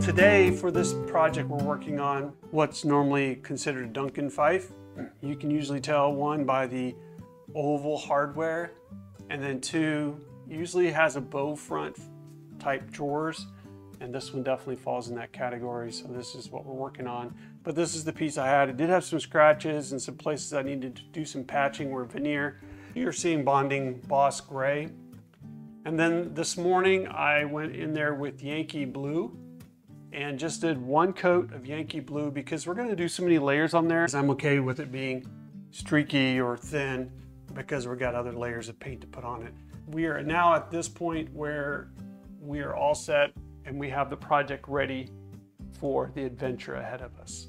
Today, for this project, we're working on what's normally considered Duncan Phyfe. You can usually tell, one, by the oval hardware, and then two, usually has a bow front type drawers, and this one definitely falls in that category, so this is what we're working on. But this is the piece I had. It did have some scratches and some places I needed to do some patching or veneer. You're seeing Bonding Boss Gray. And then this morning, I went in there with Yankee Blue and just did one coat of Yankee Blue because we're gonna do so many layers on there. I'm okay with it being streaky or thin because we've got other layers of paint to put on it. We are now at this point where we are all set and we have the project ready for the adventure ahead of us.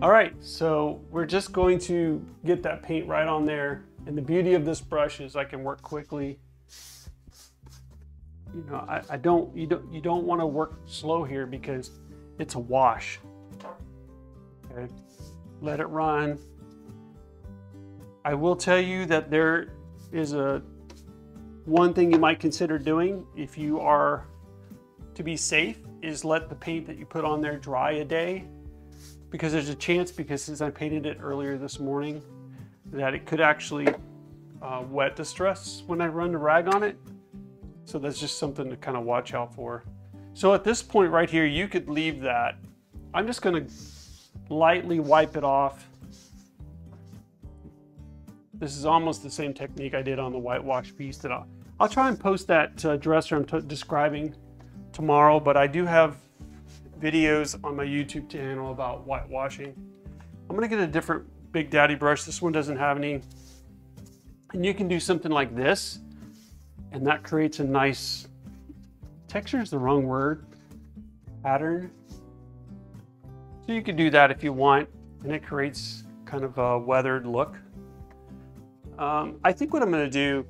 All right, so we're just going to get that paint right on there. And the beauty of this brush is I can work quickly. You know, you don't want to work slow here because it's a wash. Okay, let it run. I will tell you that there is one thing you might consider doing if you are to be safe is let the paint that you put on there dry a day. Because there's a chance, because since I painted it earlier this morning, that it could actually wet distress when I run the rag on it. So that's just something to kind of watch out for. So at this point right here, you could leave that. I'm just gonna lightly wipe it off. This is almost the same technique I did on the whitewash piece that I'll try and post that dresser I'm describing tomorrow, but I do have videos on my YouTube channel about whitewashing. I'm gonna get a different Big Daddy brush. This one doesn't have any. And you can do something like this, and that creates a nice, texture is the wrong word, pattern. So you can do that if you want, and it creates kind of a weathered look. I think what I'm gonna do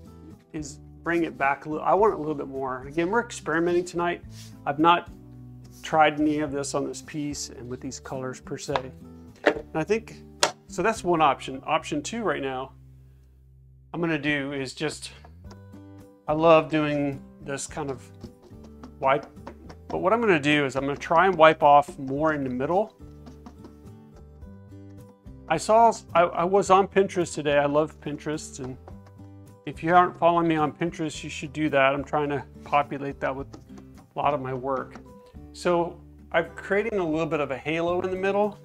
is bring it back a little. I want it a little bit more. Again, we're experimenting tonight. I've not tried any of this on this piece and with these colors per se. And I think, so that's one option. Option two right now, I'm gonna do is just, I love doing this kind of wipe, but what I'm gonna do is I'm gonna try and wipe off more in the middle. I was on Pinterest today. I love Pinterest, and if you aren't following me on Pinterest, you should do that. I'm trying to populate that with a lot of my work. So I'm creating a little bit of a halo in the middle,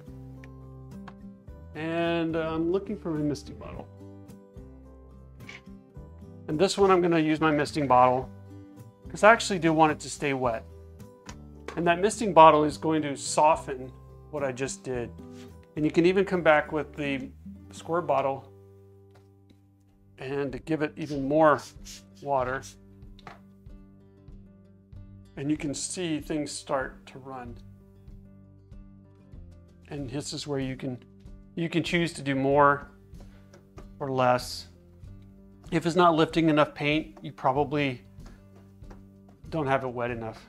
and I'm looking for my misting bottle. And this one I'm gonna use my misting bottle because I actually do want it to stay wet. And that misting bottle is going to soften what I just did. And you can even come back with the squirt bottle and give it even more water. And you can see things start to run. And this is where you can choose to do more or less. If it's not lifting enough paint, you probably don't have it wet enough.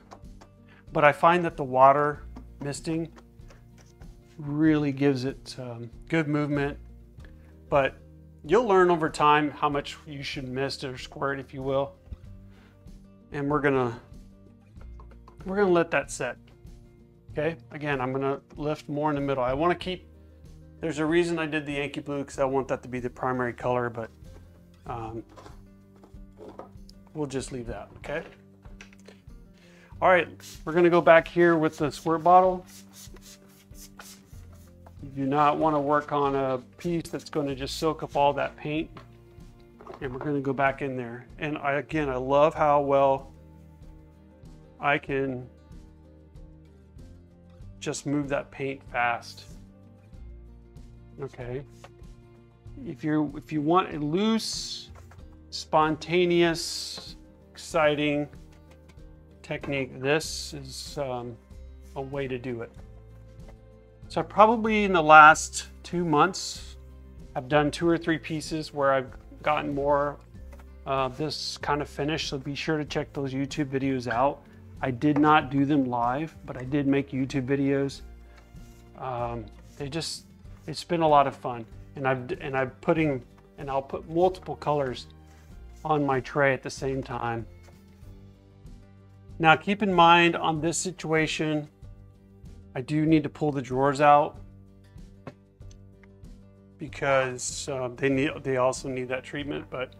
But I find that the water misting really gives it good movement. But you'll learn over time how much you should mist or squirt, if you will. And we're gonna let that set, okay? Again, I'm gonna lift more in the middle. I wanna keep, there's a reason I did the Yankee Blue because I want that to be the primary color, but we'll just leave that, okay? All right, we're gonna go back here with the squirt bottle. You do not wanna work on a piece that's gonna just soak up all that paint. And we're gonna go back in there. And I love how well I can just move that paint fast. Okay. If you want a loose, spontaneous, exciting technique, this is a way to do it. So probably in the last 2 months, I've done 2 or 3 pieces where I've gotten more this kind of finish. So be sure to check those YouTube videos out. I did not do them live, but I did make YouTube videos. It's been a lot of fun, and I'll put multiple colors on my tray at the same time. Now keep in mind on this situation, I do need to pull the drawers out because they also need that treatment. But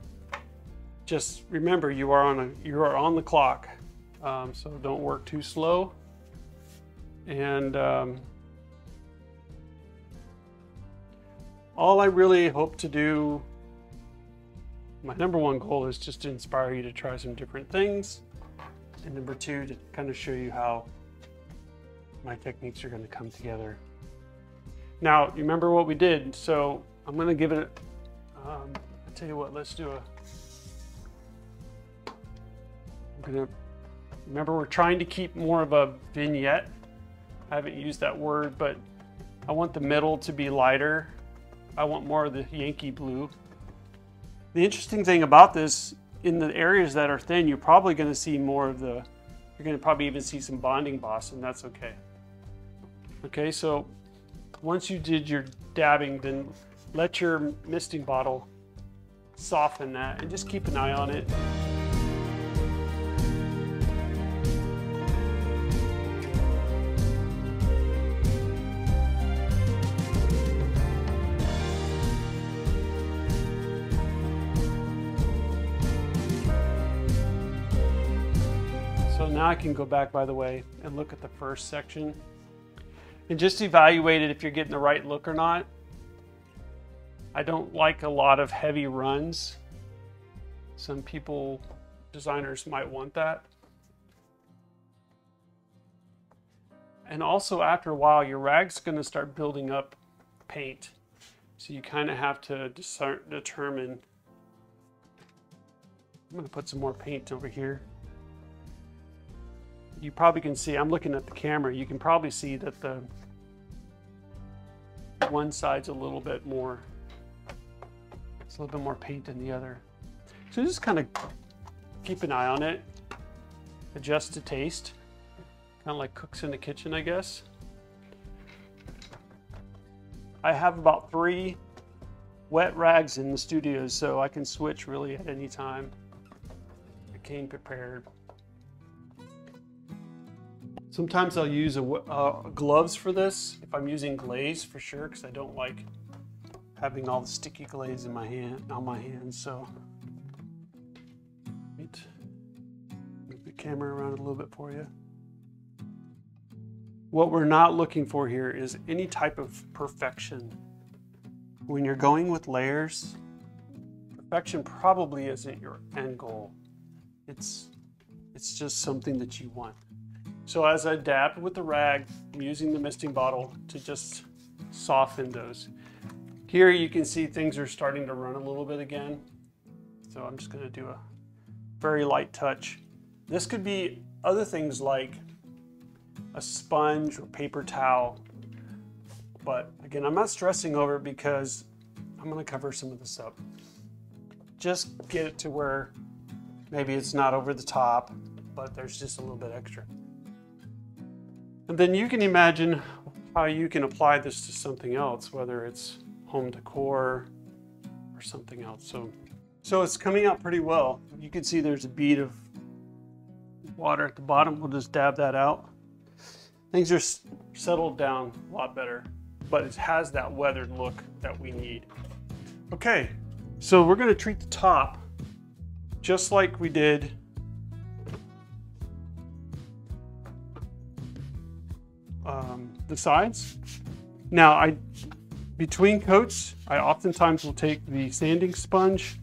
just remember, you are on the clock, so don't work too slow. And all I really hope to do, my number one goal is just to inspire you to try some different things. And number two, to kind of show you how my techniques are going to come together. Now, you remember what we did. So I'm going to give it, I'll tell you what, let's do a, remember we're trying to keep more of a vignette. I haven't used that word, but I want the middle to be lighter. I want more of the Yankee blue. The interesting thing about this, in the areas that are thin, you're probably going to see more of the, you're going to probably even see some Bonding Boss, and that's okay. Okay, so once you did your dabbing, then let your misting bottle soften that and just keep an eye on it. Now I can go back, by the way, and look at the first section and just evaluate it if you're getting the right look or not. I don't like a lot of heavy runs. Some people, designers, might want that. And also after a while, your rag's going to start building up paint. So you kind of have to determine. I'm going to put some more paint over here. You probably can see, I'm looking at the camera, you can probably see that the one side's a little bit more, it's a little bit more paint than the other. So just kind of keep an eye on it, adjust to taste, kind of like cooks in the kitchen, I guess. I have about 3 wet rags in the studio, so I can switch really at any time. I came prepared. Sometimes I'll use gloves for this, if I'm using glaze for sure, because I don't like having all the sticky glaze in my hand, on my hands. So, move the camera around a little bit for you. What we're not looking for here is any type of perfection. When you're going with layers, perfection probably isn't your end goal. It's just something that you want. So as I dabbed with the rag, I'm using the misting bottle to just soften those. Here you can see things are starting to run a little bit again. So I'm just gonna do a very light touch. This could be other things like a sponge or paper towel. But again, I'm not stressing over it because I'm gonna cover some of this up. Just get it to where maybe it's not over the top, but there's just a little bit extra. And then you can imagine how you can apply this to something else, whether it's home decor or something else. So it's coming out pretty well. You can see there's a bead of water at the bottom. We'll just dab that out. Things are settled down a lot better, but it has that weathered look that we need. Okay, so we're going to treat the top just like we did the sides. Now, between coats, I oftentimes will take the sanding sponge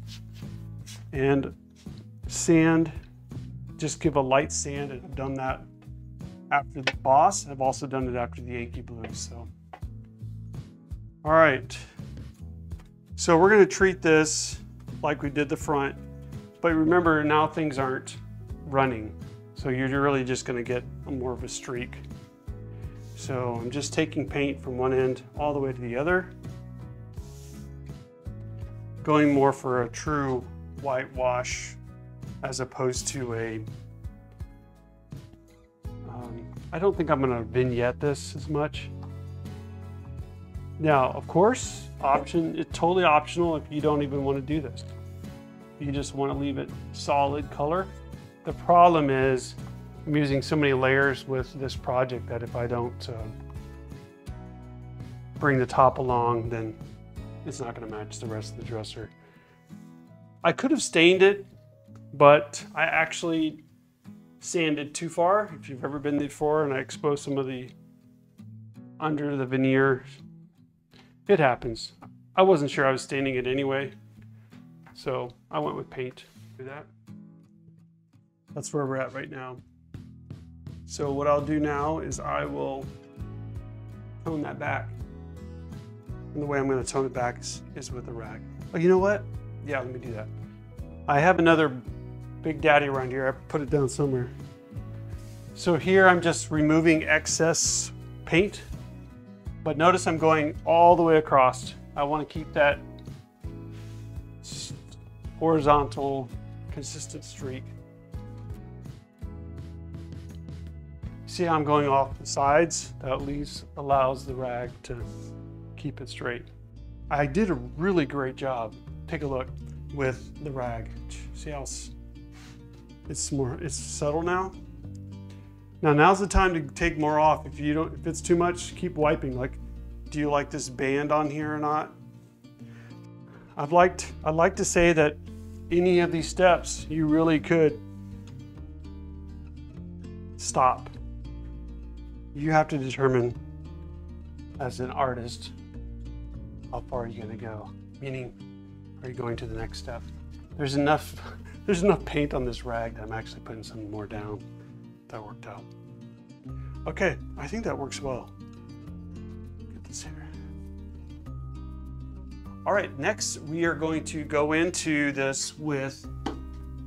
and sand, just give a light sand, and I've done that after the Boss. I've also done it after the Yankee Blue. So, all right. So we're going to treat this like we did the front, but remember now things aren't running. So you're really just going to get more of a streak. So I'm just taking paint from one end all the way to the other, going more for a true whitewash as opposed to a I don't think I'm gonna vignette this as much. Now, of course, it's totally optional if you don't even want to do this. You just want to leave it solid color. The problem is I'm using so many layers with this project that if I don't bring the top along, then it's not going to match the rest of the dresser. I could have stained it, but I actually sanded too far. If you've ever been there before, and I exposed some of the under the veneer. It happens. I wasn't sure I was staining it anyway, so I went with paint. Do that. That's where we're at right now. So what I'll do now is I will tone that back. And the way I'm going to tone it back is with a rag. Oh, you know what? Yeah, let me do that. I have another Big Daddy around here. I put it down somewhere. So here I'm just removing excess paint. But notice I'm going all the way across. I want to keep that horizontal, consistent streak. See how I'm going off the sides? That allows the rag to keep it straight. I did a really great job. Take a look with the rag. See how it's subtle now? Now, now's the time to take more off. If it's too much, keep wiping. Like, do you like this band on here or not? I'd like to say that any of these steps, you really could stop. You have to determine as an artist, how far are you gonna go? Meaning, are you going to the next step? There's enough paint on this rag that I'm actually putting some more down. That worked out. Okay, I think that works well. Get this here. All right, next we are going to go into this with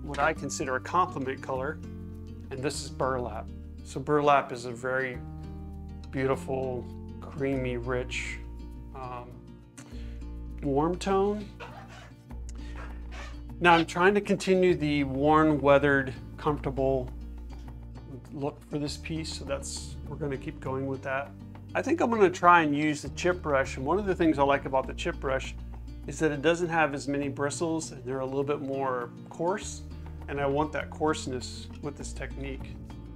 what I consider a complement color, and this is burlap. So burlap is a very beautiful, creamy, rich, warm tone. Now I'm trying to continue the worn, weathered, comfortable look for this piece, so we're going to keep going with that. I think I'm going to try and use the chip brush, and one of the things I like about the chip brush is that it doesn't have as many bristles and they're a little bit more coarse, and I want that coarseness with this technique.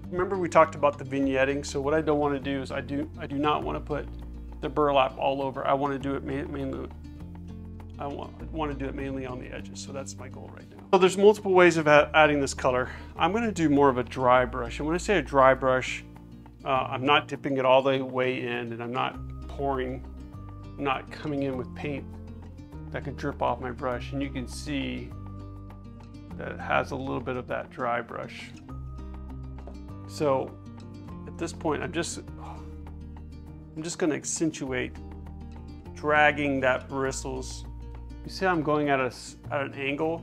Remember we talked about the vignetting, so what I don't want to do is I do not want to put the burlap all over. I want to do it mainly I want to do it mainly on the edges, so that's my goal right now. So there's multiple ways of adding this color. I'm going to do more of a dry brush, and when I say a dry brush, I'm not dipping it all the way in, and I'm not pouring, I'm not coming in with paint that could drip off my brush, and you can see that it has a little bit of that dry brush. So at this point, I'm just going to accentuate, dragging that bristles. You see how I'm going at an angle?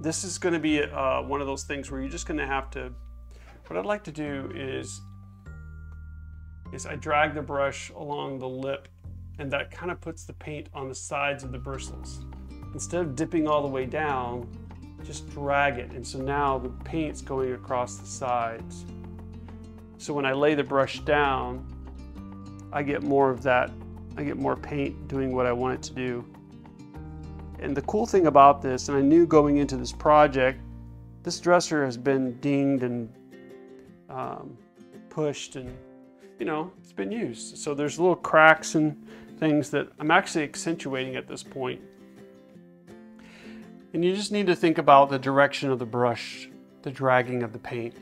This is going to be one of those things where you're just going to have to, what I'd like to do is I drag the brush along the lip, and that kind of puts the paint on the sides of the bristles. Instead of dipping all the way down, just drag it. And so now the paint's going across the sides. So when I lay the brush down, I get more of that. I get more paint doing what I want it to do. And the cool thing about this, and I knew going into this project, this dresser has been dinged and pushed, and you know, it's been used. So there's little cracks and things that I'm actually accentuating at this point. And you just need to think about the direction of the brush, the dragging of the paint.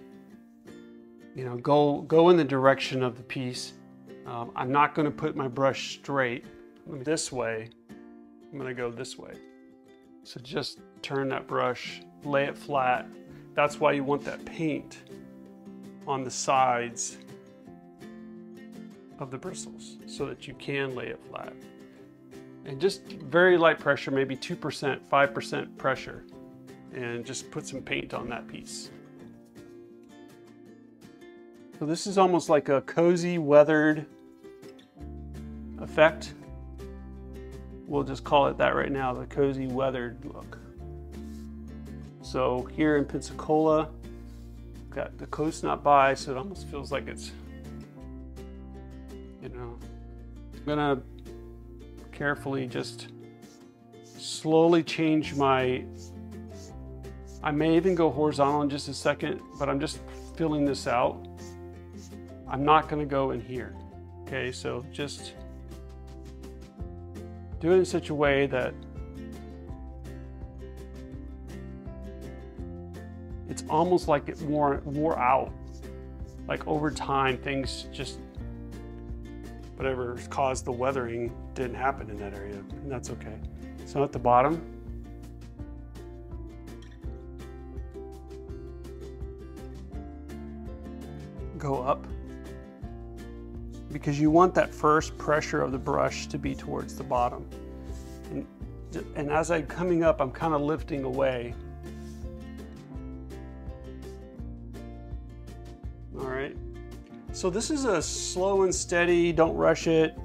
You know, go in the direction of the piece. I'm not going to put my brush straight this way. I'm going to go this way. So just turn that brush, lay it flat. That's why you want that paint on the sides of the bristles, so that you can lay it flat. And just very light pressure, maybe 2%, 5% pressure, and just put some paint on that piece. So this is almost like a cozy, weathered effect. We'll just call it that right now, the cozy, weathered look. So here in Pensacola, got the coast not by, so it almost feels like it's, you know, I'm gonna carefully just slowly change my, I may even go horizontal in just a second, but I'm just filling this out. I'm not gonna go in here. Okay, so just do it in such a way that it's almost like it wore out. Like over time, things just, whatever caused the weathering didn't happen in that area, and that's okay. So at the bottom, go up, because you want that first pressure of the brush to be towards the bottom. And as I'm coming up, I'm kind of lifting away. All right. So this is a slow and steady, don't rush it.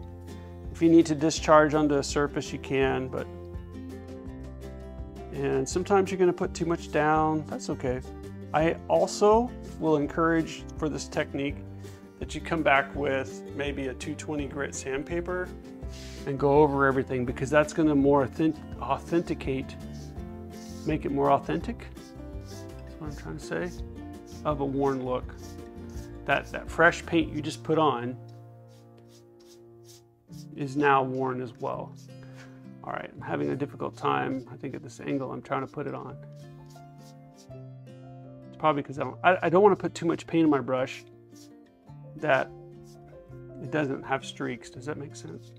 If you need to discharge onto a surface, you can, but, and sometimes you're gonna put too much down, that's okay. I also will encourage for this technique that you come back with maybe a 220 grit sandpaper and go over everything, because that's gonna more authenticate, make it more authentic, that's what I'm trying to say, of a worn look. That fresh paint you just put on is now worn as well. All right, I'm having a difficult time. I think at this angle, I'm trying to put it on. It's probably because I don't want to put too much paint in my brush that it doesn't have streaks. Does that make sense?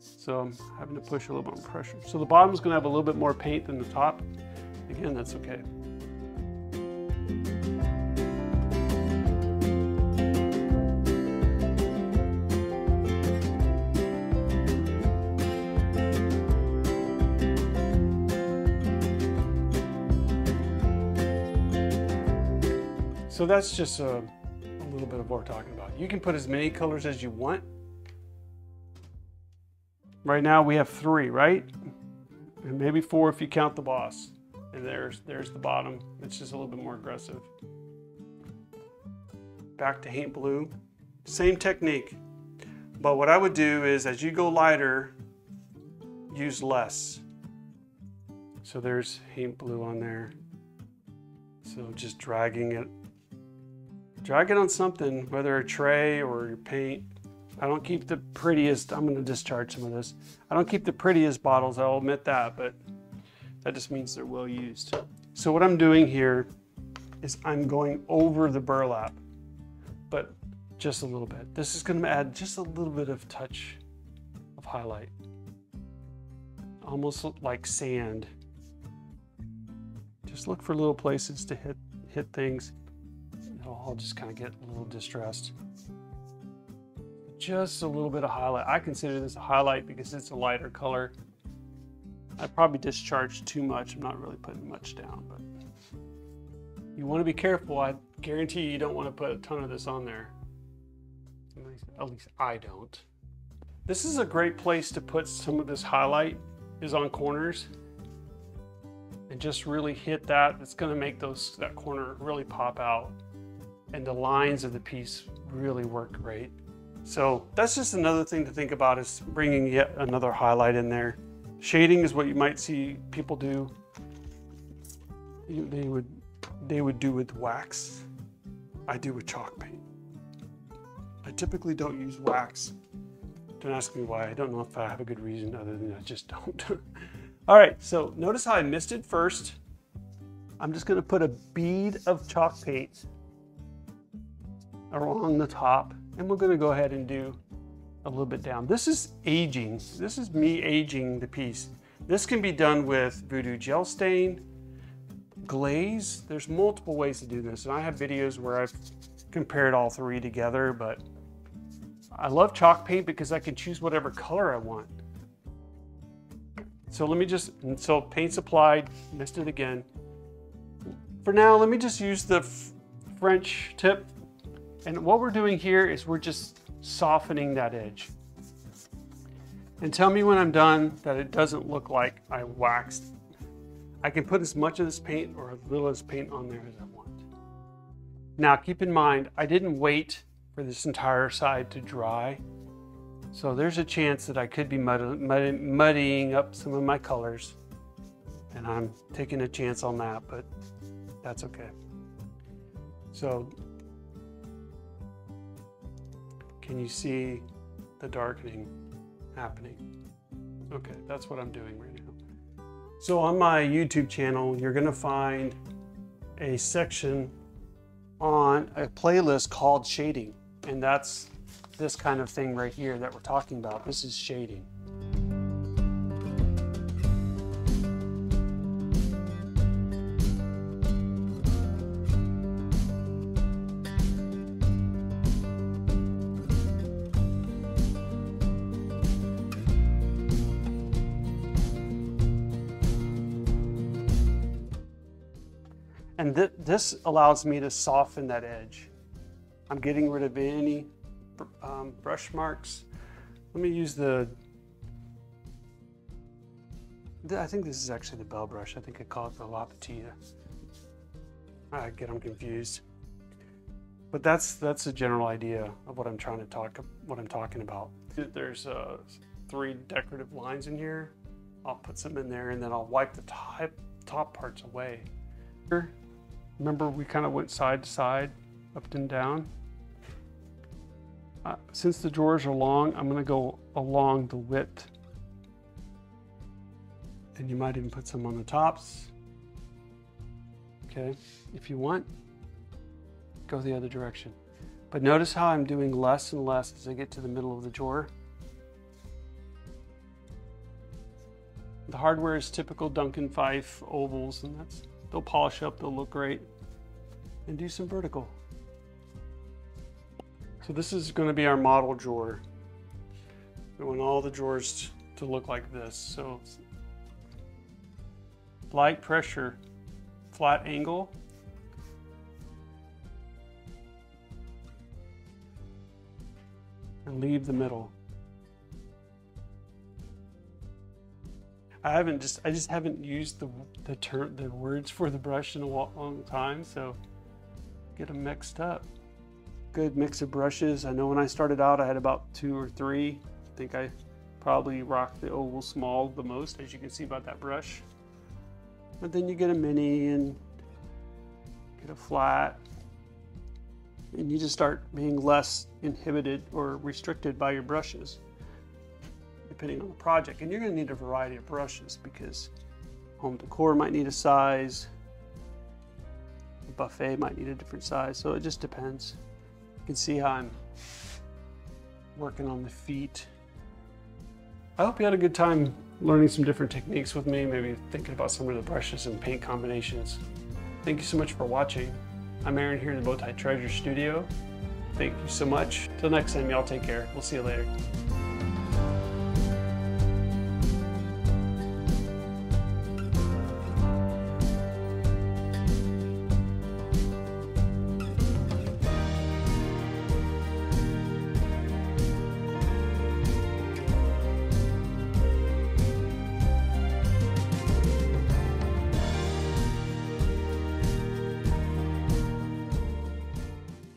So I'm having to push a little bit on pressure. So the bottom's gonna have a little bit more paint than the top. Again, that's okay. So that's just a little bit of what we're talking about. You can put as many colors as you want. Right now we have 3, right? And maybe 4 if you count the boss. And there's the bottom. It's just a little bit more aggressive. Back to Haint Blue. Same technique. But what I would do is as you go lighter, use less. So there's Haint Blue on there. So just dragging it. Drag it on something, whether a tray or your paint. I don't keep the prettiest, I'm gonna discharge some of this. I don't keep the prettiest bottles, I'll admit that, but that just means they're well used. So what I'm doing here is I'm going over the burlap, but just a little bit. This is gonna add just a little bit of touch of highlight. Almost like sand. Just look for little places to hit things. I'll just kind of get a little distressed. Just a little bit of highlight. I consider this a highlight because it's a lighter color. I probably discharged too much. I'm not really putting much down, but you want to be careful. I guarantee you don't want to put a ton of this on there. At least I don't. This is a great place to put some of this highlight, is on corners. And just really hit that. It's going to make that corner really pop out. And the lines of the piece really work great. So that's just another thing to think about, is bringing yet another highlight in there. Shading is what you might see people do. They would do with wax. I do with chalk paint. I typically don't use wax. Don't ask me why. I don't know if I have a good reason other than I just don't. All right, so notice how I misted first. I'm just gonna put a bead of chalk paint along the top, and we're gonna go ahead and do a little bit down. This is aging. This is me aging the piece. This can be done with Voodoo Gel Stain, glaze. There's multiple ways to do this, and I have videos where I've compared all 3 together, but I love chalk paint because I can choose whatever color I want. So let me just, so paint's applied, missed it again. For now, let me just use the French tip. And what we're doing here is we're just softening that edge. And tell me when I'm done that it doesn't look like I waxed. I can put as much of this paint or as little of this paint on there as I want. Now keep in mind, I didn't wait for this entire side to dry. So there's a chance that I could be muddying up some of my colors, and I'm taking a chance on that, but that's okay. So can you see the darkening happening? Okay, that's what I'm doing right now. So on my YouTube channel, you're gonna find a section on a playlist called Shading, and that's this kind of thing right here that we're talking about. This is shading. And this allows me to soften that edge. I'm getting rid of any brush marks. Let me use I think this is actually the bell brush. I think I call it the Lapatilla. I get them confused. But that's the general idea of what I'm trying to what I'm talking about. There's 3 decorative lines in here. I'll put some in there, and then I'll wipe the top parts away. Remember, we kind of went side to side, up and down. Since the drawers are long, I'm going to go along the width. And you might even put some on the tops. Okay, if you want, go the other direction. But notice how I'm doing less and less as I get to the middle of the drawer. The hardware is typical Duncan Phyfe ovals, and they'll polish up, they'll look great, and do some vertical. So this is going to be our model drawer. We want all the drawers to look like this. So light pressure, flat angle. And leave the middle. I just haven't used the words for the brush in a long time, so get them mixed up. Good mix of brushes. I know when I started out, I had about 2 or 3. I think I probably rocked the oval small the most, as you can see by that brush. But then you get a mini and get a flat, and you just start being less inhibited or restricted by your brushes, depending on the project. And you're going to need a variety of brushes, because home decor might need a size, a buffet might need a different size, so it just depends. You can see how I'm working on the feet. I hope you had a good time learning some different techniques with me, maybe thinking about some of the brushes and paint combinations. Thank you so much for watching. I'm Erin here in the Bow Tie Treasures studio. Thank you so much. Till next time, y'all take care. We'll see you later.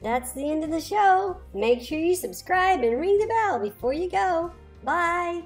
That's the end of the show. Make sure you subscribe and ring the bell before you go. Bye.